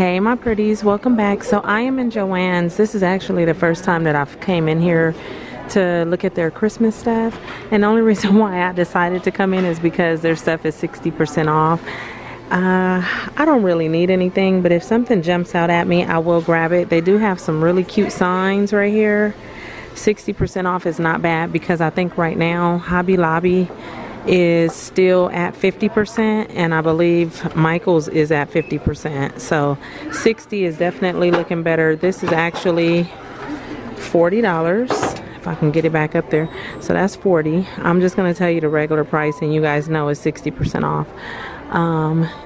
Hey my pretties, welcome back. So I am in Jo-Ann's. This is actually the first time that I've came in here to look at their Christmas stuff, and the only reason why I decided to come in is because their stuff is 60% off. I don't really need anything, but if something jumps out at me I will grab it. They do have some really cute signs right here. 60% off is not bad because I think right now Hobby Lobby is still at 50% and I believe Michael's is at 50%, so 60 is definitely looking better. This is actually $40 if I can get it back up there, so that's 40. I'm just gonna tell you the regular price and you guys know it's 60% off.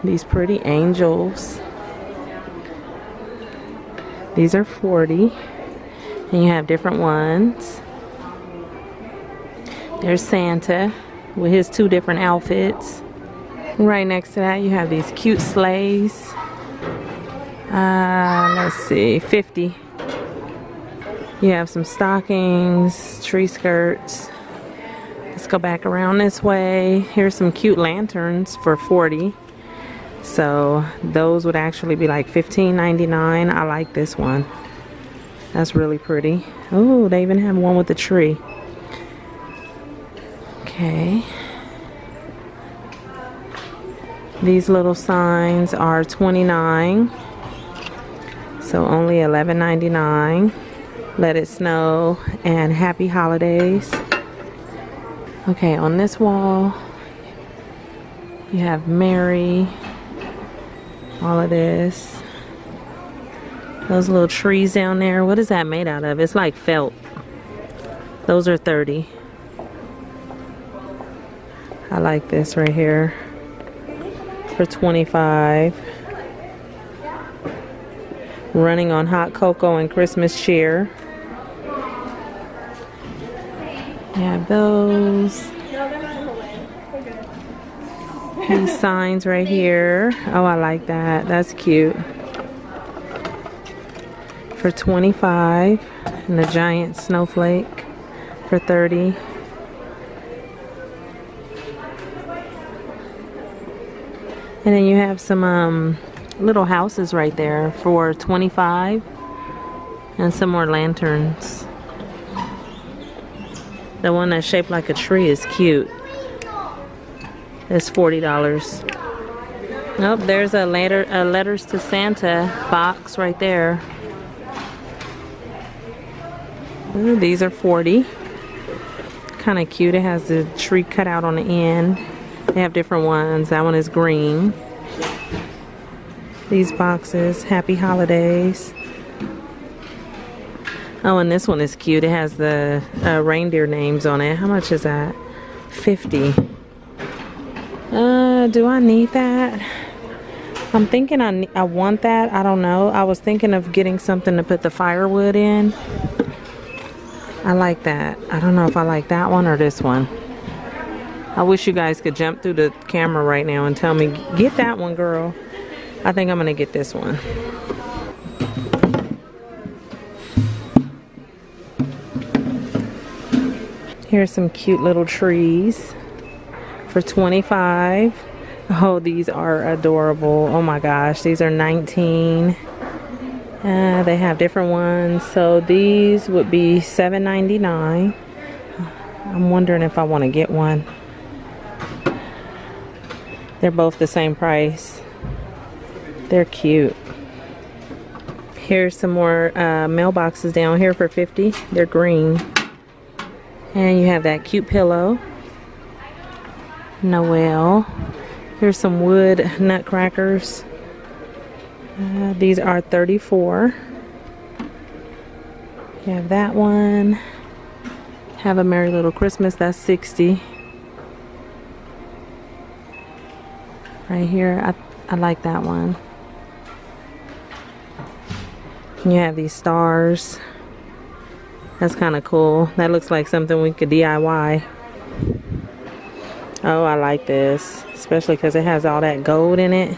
These pretty angels, these are 40 and you have different ones. There's Santa with his two different outfits. Right next to that you have these cute sleighs. Let's see, 50. You have some stockings, tree skirts. Let's go back around this way. Here's some cute lanterns for 40. So those would actually be like $15.99. I like this one. That's really pretty. Oh, they even have one with a tree. Okay, these little signs are 29, so only $11.99. Let it snow and happy holidays. Okay, on this wall you have Mary, all of this, those little trees down there. What is that made out of? It's like felt. Those are 30. I like this right here for 25. Running on hot cocoa and Christmas cheer. You have those. These signs right here. Oh, I like that. That's cute. For 25. And the giant snowflake for 30. And then you have some little houses right there for 25 and some more lanterns. The one that's shaped like a tree is cute. It's $40. Oh, there's a Letters to Santa box right there. Ooh, these are 40. Kind of cute. It has the tree cut out on the end. They have different ones. That one is green. These boxes, happy holidays. Oh, and this one is cute. It has the reindeer names on it. How much is that? 50. Do I need that? I'm thinking I want that. I don't know. I was thinking of getting something to put the firewood in. I like that. I don't know if I like that one or this one. I wish you guys could jump through the camera right now and tell me, get that one, girl. I think I'm gonna get this one. Here's some cute little trees for 25. Oh, these are adorable. Oh my gosh, these are 19. They have different ones. So these would be $7.99. I'm wondering if I want to get one. They're both the same price. They're cute. Here's some more mailboxes down here for 50. They're green. And you have that cute pillow. Noel. Here's some wood nutcrackers. These are 34. You have that one. Have a Merry Little Christmas. That's 60. Right here, I like that one. You have these stars. That's kind of cool. That looks like something we could DIY. Oh, I like this, especially because it has all that gold in it.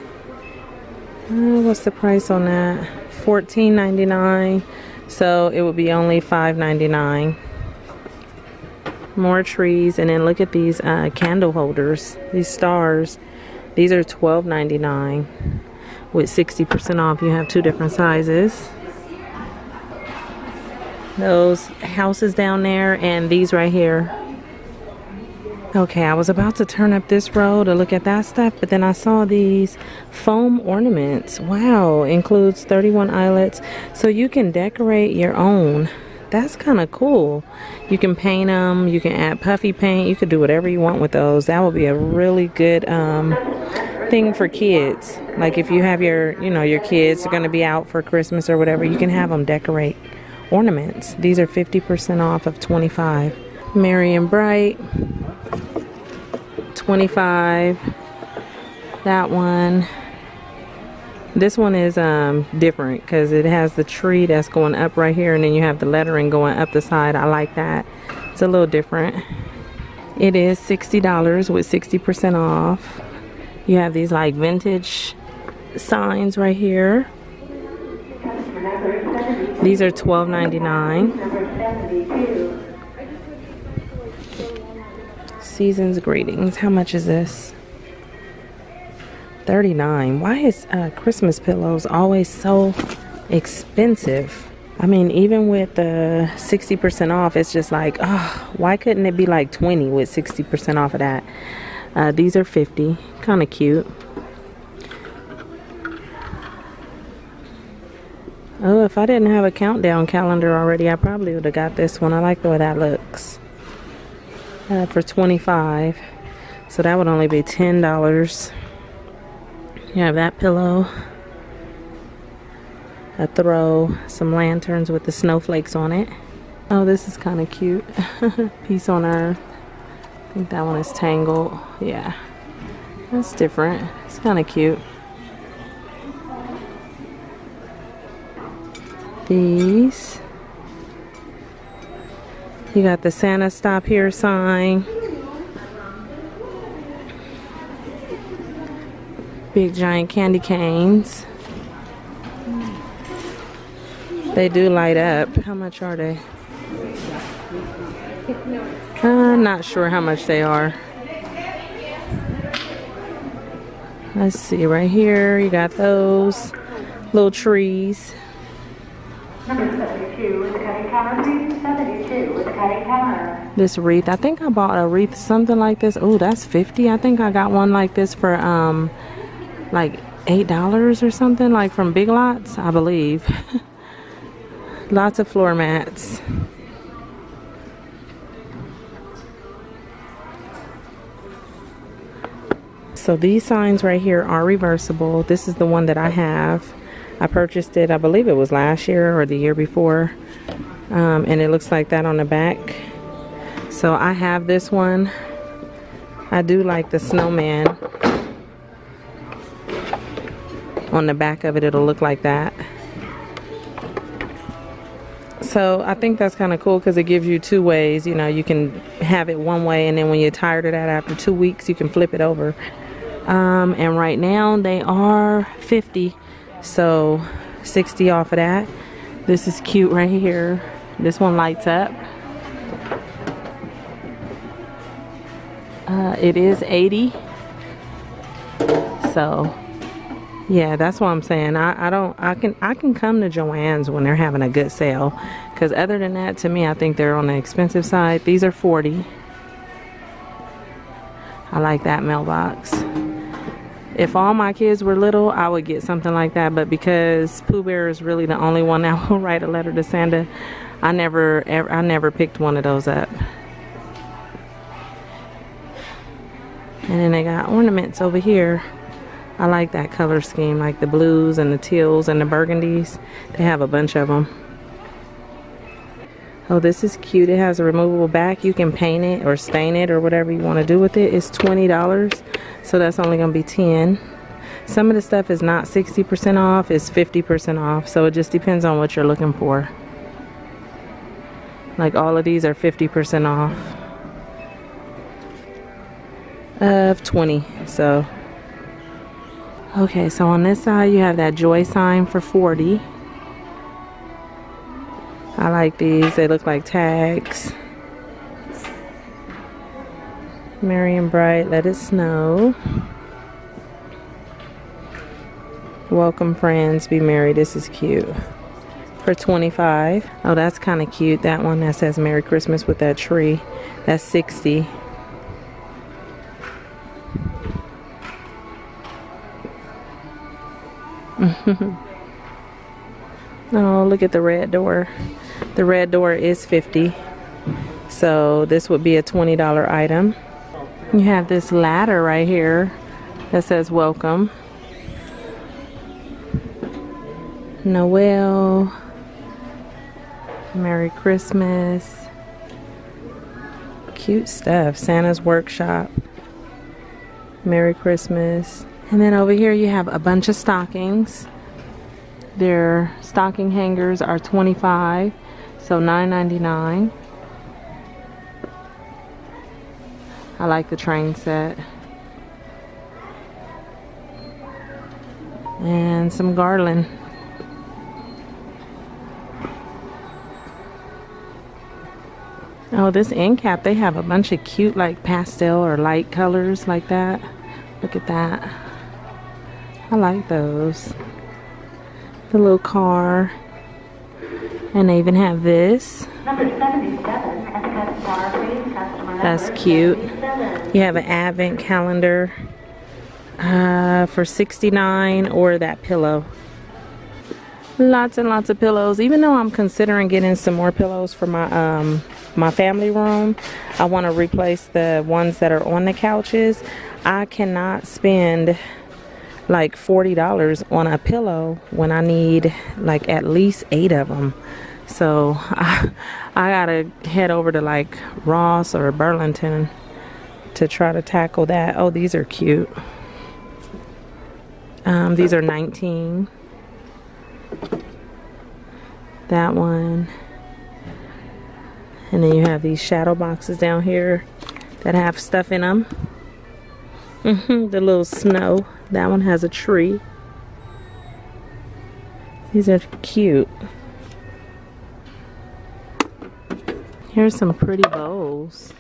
Oh, what's the price on that? $14.99. So it would be only $5.99. More trees, and then look at these candle holders, these stars. These are $12.99. with 60% off. You have two different sizes. Those houses down there and these right here. Okay, I was about to turn up this road to look at that stuff, but then I saw these foam ornaments. Wow, includes 31 eyelets. So you can decorate your own. That's kind of cool. You can paint them, you can add puffy paint, you could do whatever you want with those. That would be a really good thing for kids. Like if you have your, you know, your kids are going to be out for Christmas or whatever, you can have them decorate ornaments. These are 50% off of 25. Merry and Bright, 25. That one. This one is different because it has the tree that's going up right here, and then you have the lettering going up the side. I like that. It's a little different. It is $60 with 60% off. You have these like vintage signs right here. These are $12.99. Season's Greetings. How much is this? $39. Why is Christmas pillows always so expensive? I mean, even with the 60% off, it's just like, oh, why couldn't it be like 20 with 60% off of that? These are 50. Kind of cute. Oh, if I didn't have a countdown calendar already, I probably would have got this one. I like the way that looks. For $25. So that would only be $10. You have that pillow, a throw, some lanterns with the snowflakes on it. Oh, this is kind of cute. Peace on Earth. I think that one is Tangled. Yeah, that's different. It's kind of cute. These. You got the Santa Stop Here sign. Big giant candy canes. They do light up. How much are they? Not sure how much they are. Let's see, right here you got those little trees. Number 72 with the cutting counter, please. 72 with the cutting counter. This wreath, I think I bought a wreath something like this. Oh, that's 50. I think I got one like this for like $8 or something, like from Big Lots, I believe. Lots of floor mats. So these signs right here are reversible. This is the one that I have. I purchased it, I believe it was last year or the year before, and it looks like that on the back. So I have this one. I do like the snowman. On the back of it, it'll look like that. So I think that's kind of cool because it gives you two ways. You know, you can have it one way, and then when you're tired of that after 2 weeks, you can flip it over. And right now they are 50, so 60 off of that. This is cute right here. This one lights up. It is 80, so yeah, that's what I'm saying. I can come to Jo-Ann's when they're having a good sale, because other than that, to me, I think they're on the expensive side. These are 40. I like that mailbox. If all my kids were little, I would get something like that, but because Pooh Bear is really the only one that will write a letter to Santa, I never picked one of those up. And then they got ornaments over here. I like that color scheme, like the blues and the teals and the burgundies. They have a bunch of them. Oh, this is cute. It has a removable back. You can paint it or stain it or whatever you want to do with it. It's $20, so that's only going to be $10. Some of the stuff is not 60% off, it's 50% off, so it just depends on what you're looking for. Like all of these are 50% off of 20, so... Okay, so on this side you have that joy sign for 40. I like these. They look like tags. Merry and Bright, Let It Snow. Welcome friends, be merry. This is cute. For $25. Oh, that's kind of cute. That one that says Merry Christmas with that tree. That's $60. Oh, look at the red door. The red door is $50. So this would be a $20 item. You have this ladder right here that says welcome. Noel. Merry Christmas. Cute stuff. Santa's Workshop. Merry Christmas. And then over here you have a bunch of stockings. Their stocking hangers are $25, so $9.99. I like the train set. And some garland. Oh, this end cap, they have a bunch of cute like pastel or light colors like that. Look at that. I like those. The little car. And they even have this. Number 77 at the customer, please, customer. That's cute. You have an advent calendar for $69, or that pillow. Lots and lots of pillows. Even though I'm considering getting some more pillows for my family room, I want to replace the ones that are on the couches. I cannot spend like $40 on a pillow when I need like at least 8 of them. So I gotta head over to like Ross or Burlington to try to tackle that. Oh, these are cute. These are $19. That one. And then you have these shadow boxes down here that have stuff in them. The little snow. That one has a tree. These are cute. Here's some pretty bowls.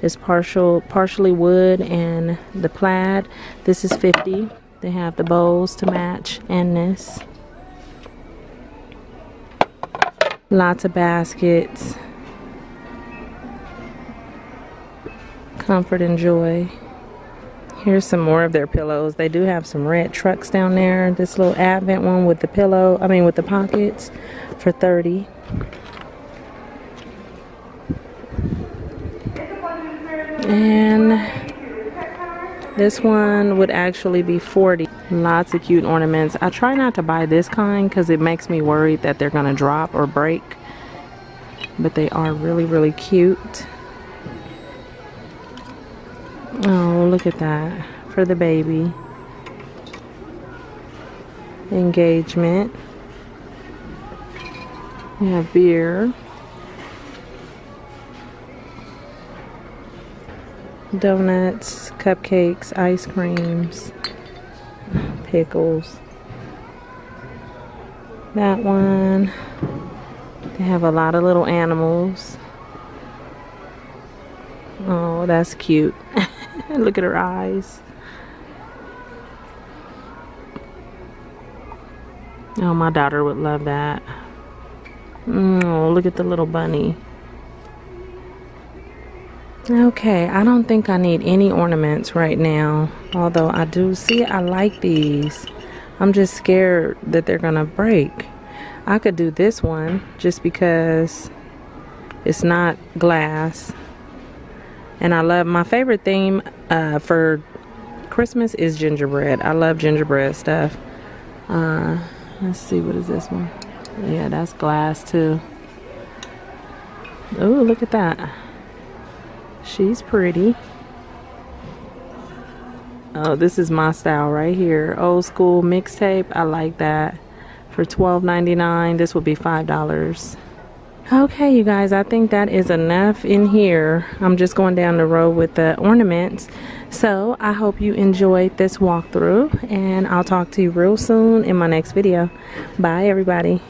It's partially wood and the plaid. This is $50. They have the bowls to match and this. Lots of baskets. Comfort and joy. Here's some more of their pillows. They do have some red trucks down there. This little advent one with the pillow, I mean with the pockets, for $30. And this one would actually be $40. Lots of cute ornaments. I try not to buy this kind because it makes me worried that they're gonna drop or break. But they are really, really cute. Oh, look at that. For the baby. Engagement. We have beer. Donuts, cupcakes, ice creams, pickles. That one. They have a lot of little animals. Oh, that's cute. Look at her eyes. Oh, my daughter would love that. Oh, look at the little bunny. Okay, I don't think I need any ornaments right now. Although I do see, I like these. I'm just scared that they're gonna break. I could do this one just because it's not glass. And I love, my favorite theme for Christmas is gingerbread. I love gingerbread stuff. Let's see, what is this one? Yeah, that's glass too. Oh, look at that. She's pretty. Oh, this is my style right here. Old school mixtape. I like that. For $12.99, this would be $5. Okay, you guys, I think that is enough in here. I'm just going down the road with the ornaments. So I hope you enjoyed this walkthrough, and I'll talk to you real soon in my next video. Bye, everybody.